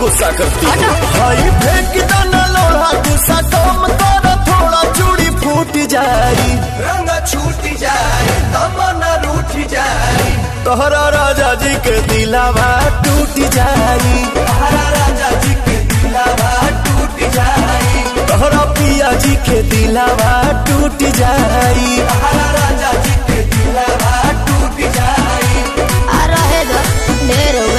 गुस्सा करती भाई फेंकता ना लोढ़ा गुस्सा कम करो थोड़ा चूड़ी फूट जाई रंग छूट जाई तमन्ना रूठ जाई तोहरा राजा जी के दिलावा टूट जाई तोहरा राजा जी के दिलावा टूट जाई तोहरा पिया जी के दिलावा टूट जाई तोहरा राजा जी के दिलावा टूट जाई आ रहे द ढेर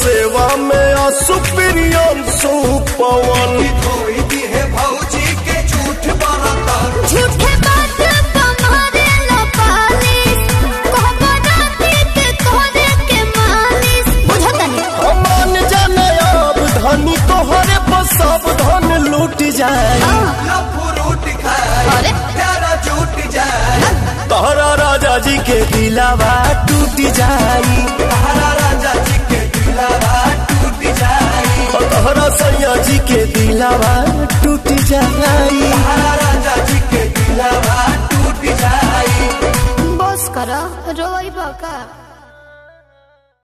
सेवा में सुप्रियर सुपवन दी है भौजी के झूठ बरता झूठे बात तुम्हारे लपालिस कोहबा राती के कोहरे के मालिस बुझता है अमन जाने अब धनी तोहरे बस अब धन लूट जाए लफरूट खाए तेरा झूठ जाए तोहरा राजा जी के दिलावा टूट जाई।